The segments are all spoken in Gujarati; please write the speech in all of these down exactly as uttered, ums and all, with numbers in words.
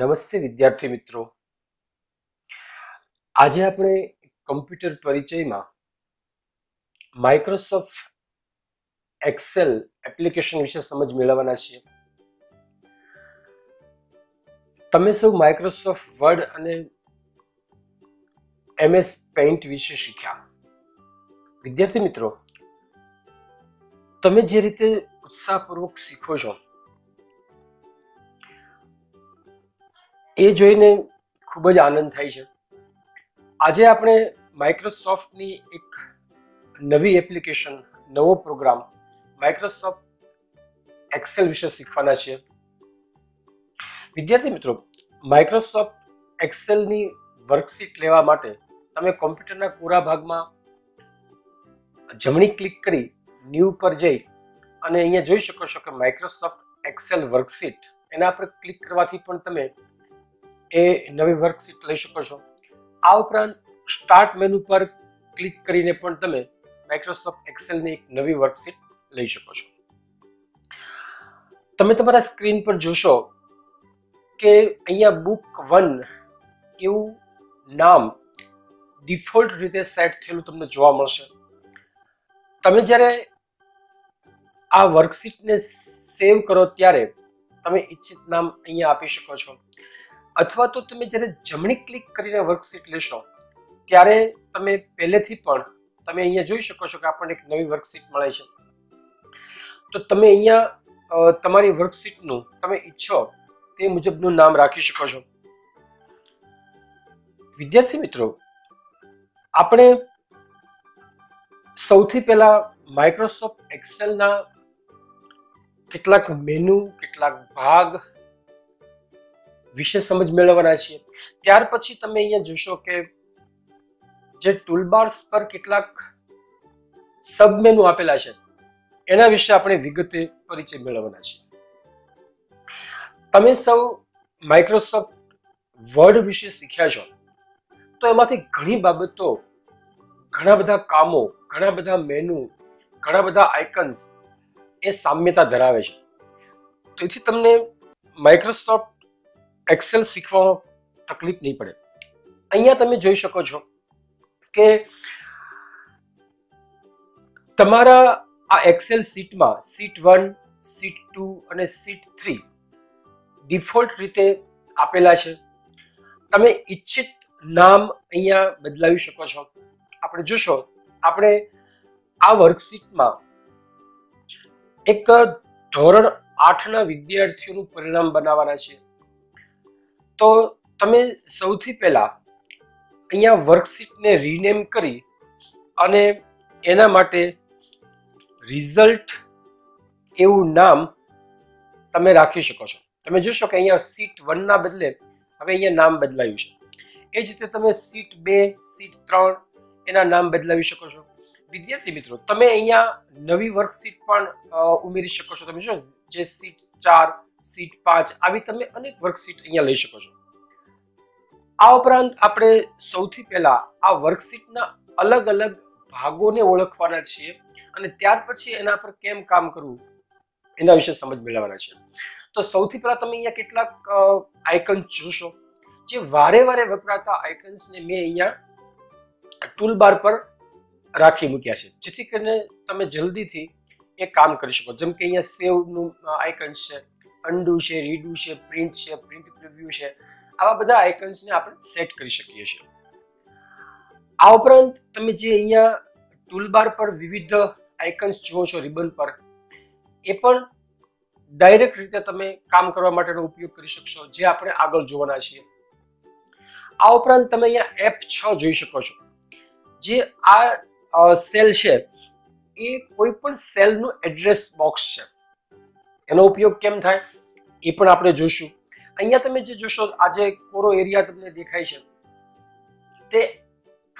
નમસ્તે વિદ્યાર્થી મિત્રો, આજે આપણે કમ્પ્યુટર પરિચયમાં માઈક્રોસોફ્ટ એક્સેલ એપ્લિકેશન વિશે સમજ મેળવવાના છીએ. તમે સૌ માઈક્રોસોફ્ટ વર્ડ અને એમએસ પેઇન્ટ વિશે શીખ્યા. વિદ્યાર્થી મિત્રો, તમે જે રીતે ઉત્સાહપૂર્વક શીખો છો એ જોઈને ખૂબ જ આનંદ થાય છે. આજે આપણે માઈક્રોસોફ્ટની એક નવી એપ્લિકેશન, નવો પ્રોગ્રામ માઈક્રોસોફ્ટ એક્સેલ વિશે શીખવાના છીએ. વિદ્યાર્થી મિત્રો, માઈક્રોસોફ્ટ એક્સેલની વર્કશીટ લેવા માટે તમે કોમ્પ્યુટરના કોરા ભાગમાં જમણી ક્લિક કરી ન્યૂ પર જઈ અને અહીંયા જોઈ શકો છો કે માઈક્રોસોફ્ટ એક્સેલ વર્કશીટ, એના પર ક્લિક કરવાથી પણ તમે એ નવી વર્કશીટ લઈ શકો છો. આ ઉપરાંત સ્ટાર્ટ મેનુ પર ક્લિક કરીને પણ તમે માઈક્રોસોફ્ટ એક્સેલની એક નવી વર્કશીટ લઈ શકો છો. તમે તમારા સ્ક્રીન પર જોશો કે અહીંયા બુક વન એવું નામ ડિફોલ્ટ રીતે સેટ થયેલું તમને જોવા મળશે. તમે જ્યારે આ વર્કશીટને સેવ કરો ત્યારે તમે ઈચ્છિત નામ અહીંયા આપી શકો છો, અથવા તો તમે જ્યારે જમણી ક્લિક કરીને વર્કશીટ લેશો ત્યારે તમે પહેલેથી પણ તમે અહીંયા જોઈ શકો છો કે આપણને એક નવી વર્કશીટ મળે છે. તો તમે અહીંયા તમારી વર્કશીટનું તમે ઈચ્છો તે મુજબનું નામ રાખી શકો છો. વિદ્યાર્થી મિત્રો, આપણે સૌથી પહેલા માઈક્રોસોફ્ટ એક્સેલના કેટલાક મેનુ, કેટલાક ભાગ વિશે સમજ મેળવવાના છીએ. ત્યાર પછી તમે અહીંયા જોશો કે જે ટૂલબાર્સ પર કેટલાક સબમેનુ આપેલા છે એના વિશે આપણે વિગતે પરિચય મેળવવાના છીએ. તમે સૌ માઈક્રોસોફ્ટ વર્ડ વિશે શીખ્યા છો, તો એમાંથી ઘણી બાબતો, ઘણા બધા કામો, ઘણા બધા મેનુ, ઘણા બધા આઇકન્સ એ સામ્યતા ધરાવે છે. તેથી તમને માઈક્રોસોફ્ટ એક્સેલ શીખવામાં તકલીફ નહીં પડે. અહીંયા તમે જોઈ શકો છો કે તમારા આ એક્સેલ શીટમાં શીટ વન, શીટ ટુ અને શીટ થ્રી ડિફોલ્ટ રીતે આપેલા છે. તમે ઈચ્છિત નામ અહીંયા બદલાવી શકો છો. આપણે જોશો, આપણે આ વર્કશીટમાં એક ધોરણ આઠના વિદ્યાર્થીઓનું પરિણામ બનાવવાના છે. તો તમે સૌથી પહેલા અહીંયા વર્કશીટને રીનેમ કરી અને એના માટે રિઝલ્ટ એવું નામ તમે રાખી શકો છો. તમે જોશો કે અહીંયા શીટ વનના બદલે હવે અહીંયા નામ બદલાયું છે. એ જ રીતે તમે શીટ બે, શીટ ત્રણ એના નામ બદલાવી શકો છો. વિદ્યાર્થી મિત્રો, તમે અહીંયા નવી વર્કશીટ પણ ઉમેરી શકો છો. તમે જો જે શીટ ચાર, શીટ પાંચ આવી તમે અનેક વર્કશીટ અહીંયા લઈ શકો છો. આ ઉપરાંત આપણે સૌથી પહેલા આ વર્કશીટના અલગ અલગ ભાગોને ઓળખવાના છીએ અને ત્યાર પછી એના પર કેમ કામ કરવું એના વિશે સમજ મેળવવાના છે. તો સૌથી પહેલા તમે અહીંયા કેટલાક આઇકન્સ જોશો, જે વારે વારે વપરાતા આઇકન્સને મેં અહીંયા ટૂલબાર પર રાખી મૂક્યા છે, જેથી કરીને તમે જલ્દીથી એ કામ કરી શકો. જેમ કે અહીંયા સેવનું આઇકન છે, અનડુ છે, રીડુ છે, પ્રિન્ટ છે, પ્રિન્ટ પ્રિવ્યુ છે. આવા બધા આઇકન્સને આપણે સેટ કરી શકીએ છીએ. આ ઉપરાંત તમે જે અહીંયા ટૂલબાર પર વિવિધ આઇકન્સ જુઓ છો રિબન પર, એ પણ ડાયરેક્ટ રીતે તમે કામ કરવા માટેનો ઉપયોગ કરી શકશો, જે આપણે આગળ જોવાના છીએ. આ ઉપરાંત તમે અહીંયા એફ છ જોઈ શકો છો, જે આ સેલ છે એ કોઈ પણ સેલનું એડ્રેસ બોક્સ છે. એનો ઉપયોગ કેમ થાય એ પણ આપણે જોશું. અહીંયા તમે જે જોશો આ જે કોરો એરિયા તમને દેખાય છે તે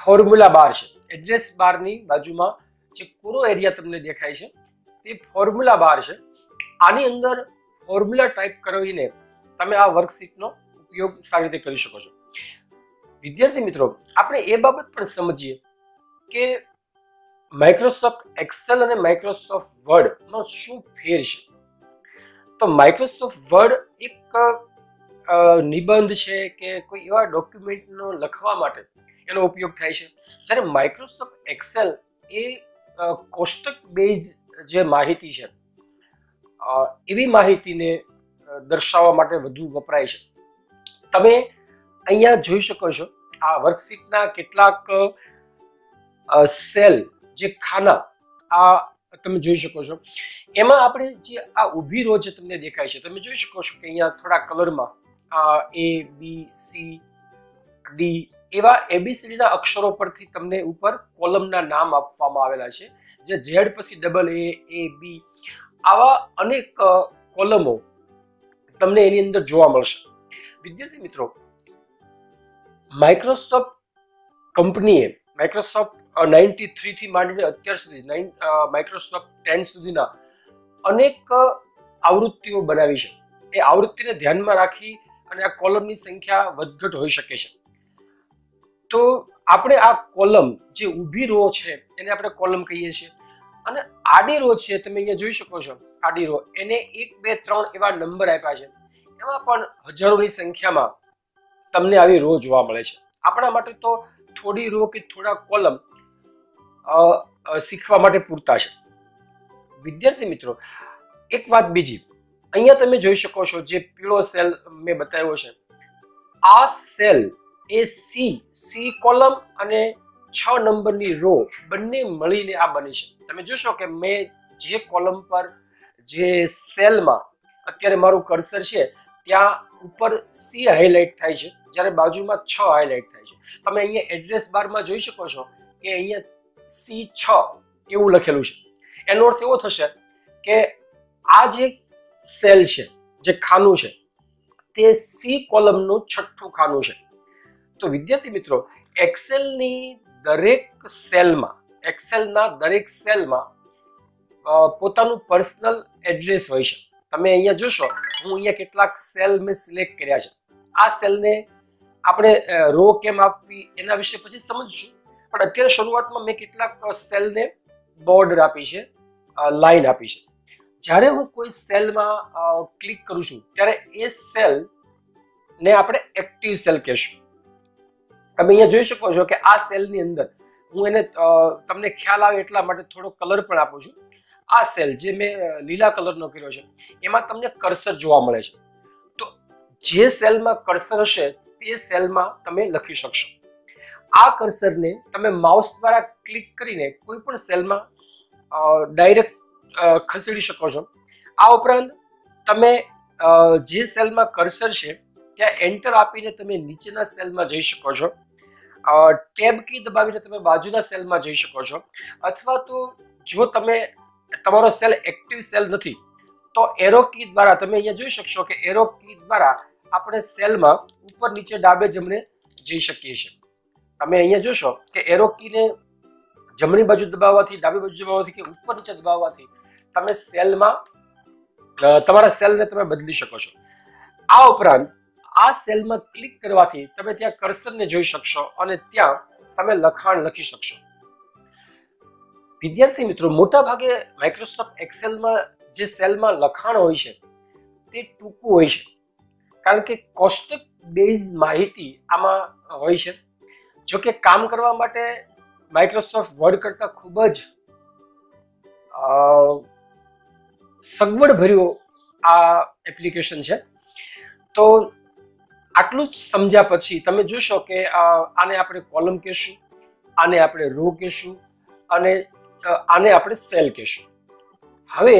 ફોર્મ્યુલા બાર છે. એડ્રેસ બારની બાજુમાં જે કોરો એરિયા તમને દેખાય છે તે ફોર્મ્યુલા બાર છે. આની અંદર ફોર્મ્યુલા ટાઈપ કરીને તમે આ વર્કશીટનો ઉપયોગ સારી રીતે કરી શકો છો. વિદ્યાર્થી મિત્રો, આપણે એ બાબત પણ સમજીએ કે માઈક્રોસોફ્ટ એક્સેલ અને માઈક્રોસોફ્ટ વર્ડમાં શું ફેર છે. તો માઈક્રોસોફ્ટ વર્ડ એક નિબંધ છે કે કોઈ એવા ડોક્યુમેન્ટનો લખવા માટે એનો ઉપયોગ થાય છે, જ્યારે માઈક્રોસોફ્ટ એક્સેલ એ કોષ્ટક બેઝ જે માહિતી છે એવી માહિતીને દર્શાવવા માટે વધુ વપરાય છે. તમે અહીંયા જોઈ શકો છો આ વર્કશીટના કેટલાક સેલ જે ખાના આ તમે જોઈ શકો છો, એમાં આપણે જે આ ઊભી રો જે તમને દેખાય છે તમે જોઈ શકો છો કે અહીંયા થોડા કલરમાં આ એ બી સી ડી એવા એબીસીડીના અક્ષરો પરથી તમને ઉપર કોલમના નામ આપવામાં આવેલા છે, જે ઝેડ પછી ડબલ એ એ બી આવા અનેક કોલમો તમને એની અંદર જોવા મળશે. વિદ્યાર્થી મિત્રો, માઈક્રોસોફ્ટ કંપનીએ માઈક્રોસોફ્ટ નાઇન્ટી થ્રીથી માંડીને અત્યાર સુધી નાઇન માઈક્રોસોફ્ટ ટેન સુધીના અનેક આવૃત્તિઓ બનાવી છે. એ આવૃત્તિને ધ્યાનમાં રાખી અને આ કોલમની સંખ્યા વધઘટ હોઈ શકે છે. તો આપણે આ કોલમ જે ઊભી રો છે એને આપણે કોલમ કહીએ છીએ, અને આડી રો છે તમે અહીંયા જોઈ શકો છો આડી રો એને એક બે ત્રણ એવા નંબર આપ્યા છે, એમાં પણ હજારોની સંખ્યામાં તમને આવી રો જોવા મળે છે. આપણા માટે તો થોડી રો કે થોડા કોલમ શીખવા માટે પૂરતા છે. વિદ્યાર્થી મિત્રો, એક વાત બીજી, અહીંયા તમે જોઈ શકો છો જે પીળો સેલ મેં બતાવ્યો છે આ સેલ એ સી સી કોલમ અને છ નંબરની રો બંને મળીને આ બની છે. તમે જોશો કે મેં જે કોલમ પર જે સેલમાં અત્યારે મારું કર્સર છે ત્યાં ઉપર સી હાઇલાઇટ થાય છે, જ્યારે બાજુમાં છ હાઇલાઇટ થાય છે. તમે અહીંયા એડ્રેસ બારમાં જોઈ શકો છો કે અહીંયા સી છ એવું લખેલું છે. એનો અર્થ એવો થશે કે આ જે સેલ છે જે ખાનું છે તે સી કોલમનું છઠ્ઠું ખાનું છે. તો વિદ્યાર્થી મિત્રો, એક્સેલની દરેક સેલમાં એક્સેલના દરેક સેલમાં પોતાનું પર્સનલ એડ્રેસ હોય છે. તમે અહીંયા જોશો હું અહીંયા કેટલાક સેલ મેં સિલેક્ટ કર્યા છે. આ સેલને આપણે રો કેમ આપવી એના વિશે પછી સમજશું, પણ અત્યારે શરૂઆતમાં મેં કેટલાક સેલને બોર્ડર આપી છે, લાઈન આપી છે. જ્યારે હું કોઈ સેલમાં ક્લિક કરું છું ત્યારે એ સેલને આપણે એક્ટિવ સેલ કહેશું. તમે અહીંયા જોઈ શકો છો કે આ સેલની અંદર હું એને તમને ખ્યાલ આવે એટલા માટે થોડો કલર પણ આપું છું. આ સેલ જે મેં લીલા કલરનો કર્યો છે એમાં તમને કર્સર જોવા મળે છે. તો જે સેલમાં કર્સર હશે તે સેલમાં તમે લખી શકશો. આ કર્સરને તમે માઉસ દ્વારા ક્લિક કરીને કોઈ પણ સેલમાં ડાયરેક્ટ ખસેડી શકો છો. આ ઉપરાંત તમે જે સેલમાં કર્સર છે ત્યાં એન્ટર આપીને તમે નીચેના સેલમાં જઈ શકો છો, ટેબ કી દબાવીને તમે બાજુના સેલમાં જઈ શકો છો, અથવા તો જો તમે તમારો સેલ એક્ટિવ સેલ નથી તો એરો કી દ્વારા તમે અહીંયા જોઈ શકશો કે એરો કી દ્વારા આપણે સેલમાં ઉપર નીચે ડાબે જમણે જઈ શકીએ છીએ. તમે અહીંયા જોશો કે એરો કીને જમણી બાજુ દબાવવાથી ડાબી બાજુ દબાવવાથી કે ઉપર નીચે દબાવવાથી તમે સેલમાં તમારા સેલને તમે બદલી શકો છો. આ ઉપરાંત આ સેલમાં ક્લિક કરવાથી તમે ત્યાં કર્સરને જોઈ શકશો અને ત્યાં તમે લખાણ લખી શકશો. વિદ્યાર્થી મિત્રો, મોટા ભાગે માઈક્રોસોફ્ટ એક્સેલમાં જે સેલમાં લખાણ હોય છે તે ટૂંકું હોય છે, કારણ કે કોષ્ટક બેઝ માહિતી આમાં હોય છે. જો કે કામ કરવા માટે માઈક્રોસોફ્ટ વર્ડ કરતા ખૂબ જ સગવડ ભર્યું આ એપ્લિકેશન છે. તો આટલું જ સમજ્યા પછી તમે જોશો કે આને આપણે કોલમ કહેશું, આને આપણે રો કહેશું, અને આને આપણે સેલ કહેશું. હવે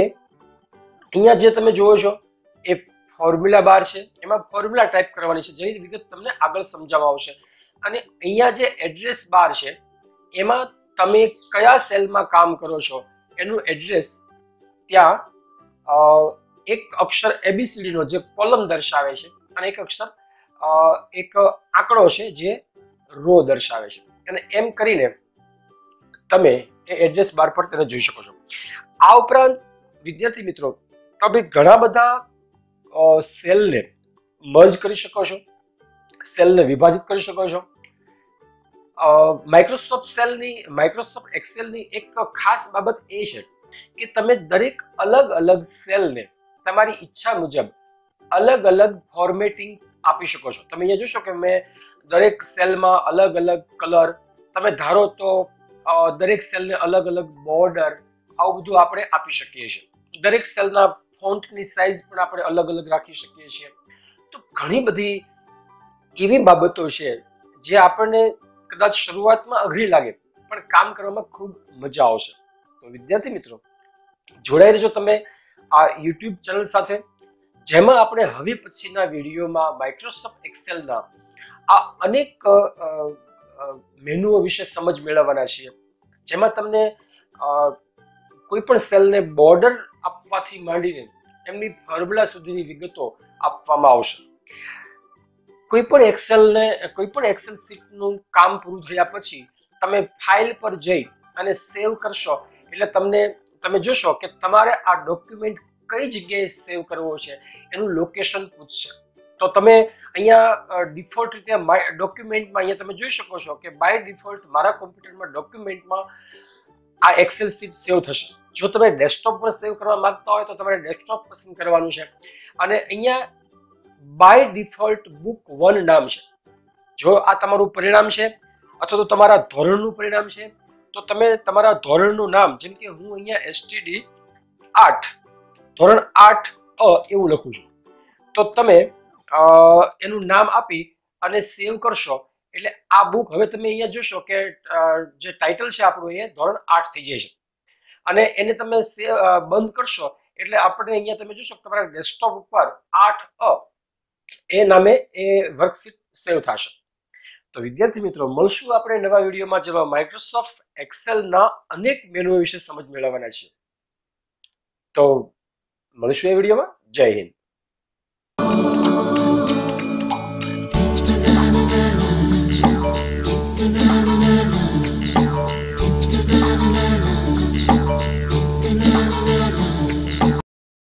અહીંયા જે તમે જુઓ છો એ ફોર્મ્યુલા બાર છે, એમાં ફોર્મ્યુલા ટાઈપ કરવાની છે જેની વિગત તમને આગળ સમજાવવામાં આવશે. અને અહીંયા જે એડ્રેસ બાર છે એમાં તમે કયા સેલમાં કામ કરો છો એનું એડ્રેસ ત્યાં એક અક્ષર એબીસીડીનો જે કોલમ દર્શાવે છે અને એક અક્ષર એક આંકડો છે જે રો દર્શાવે છે, અને એમ કરીને તમે એ એડ્રેસ બાર પર તેને જોઈ શકો છો. આ ઉપરાંત વિદ્યાર્થી મિત્રો, તમે ઘણા બધા સેલને મર્જ કરી શકો છો, સેલને વિભાજિત કરી શકો છો. માઈક્રોસોફ્ટ સેલની માઈક્રોસોફ્ટ એક્સેલની એક ખાસ બાબત એ છે કે તમે દરેક અલગ અલગ સેલને તમારી ઈચ્છા મુજબ અલગ અલગ ફોર્મેટિંગ આપી શકો છો. તમે અહીંયા જોશો કે મેં દરેક સેલમાં અલગ અલગ કલર, તમે ધારો તો દરેક સેલને અલગ અલગ બોર્ડર, આવું બધું આપણે આપી શકીએ છીએ. દરેક સેલના ફોન્ટની સાઇઝ પણ આપણે અલગ અલગ રાખી શકીએ છીએ. તો ઘણી બધી એવી બાબતો છે જે આપણને કદાચ શરૂઆતમાં અઘરી લાગે પણ કામ કરવામાં ખૂબ મજા આવશે. તો વિદ્યાર્થી મિત્રો, જોડાઈ રહેજો તમે આ યુટ્યુબ ચેનલ સાથે, જેમાં આપણે હવે પછીના વિડીયોમાં માઈક્રોસોફ્ટ એક્સેલના આ અનેક મેનુઓ વિશે સમજ મેળવવાના છીએ, જેમાં તમને કોઈ પણ સેલને બોર્ડર આપવાથી માંડીને એમની ફોર્મ્યુલા સુધીની વિગતો આપવામાં આવશે. કોઈ પણ એક્સેલને કોઈ પણ એક્સેલ શીટનું કામ પૂરું થયા પછી તમે ફાઇલ પર જઈ અને સેવ કરશો એટલે તમને તમે જોશો કે તમારે આ ડોક્યુમેન્ટ કઈ જગ્યાએ સેવ કરવો છે એનું લોકેશન પૂછશે. તો તમે અહીંયા ડિફોલ્ટ રીતે ડોક્યુમેન્ટમાં અહીંયા તમે જોઈ શકો છો કે બાય ડિફોલ્ટ મારા કોમ્પ્યુટરમાં ડોક્યુમેન્ટમાં આ એક્સેલ શીટ સેવ થશે. જો તમે ડેસ્કટોપ પર સેવ કરવા માંગતા હોય તો તમારે ડેસ્કટોપ પસંદ કરવાનું છે અને અહીંયા બાય ડિફોલ્ટ બુક વન નામ છે. જો આ તમારું પરિણામ છે અથવા તો તમારા ધોરણનું પરિણામ છે તો તમે તમારા ધોરણનું નામ, જેમ કે હું અહીંયા એસટીડી આઠ ધોરણ આઠ અ એવું લખું છું, તો તમે એનું નામ આપી અને સેવ કરશો એટલે આ બુક હવે તમે અહીંયા જોશો કે જે ટાઇટલ છે આપણું એ ધોરણ આઠ થઈ જાય છે. અને એને તમે સેવ બંધ કરશો એટલે આપણે અહીંયા તમે જોશો કે તમારા ડેસ્કટોપ ઉપર આઠ અ એ નામે એ વર્કશીટ સેવ થશે. તો વિદ્યાર્થી મિત્રો, મળશું આપણે નવા વિડીયોમાં, જેમાં માઈક્રોસોફ્ટ એક્સેલના અનેક મેનુ વિશે સમજ મેળવવાના છે. તો મળશું એ વિડીયોમાં. જય હિન્દ.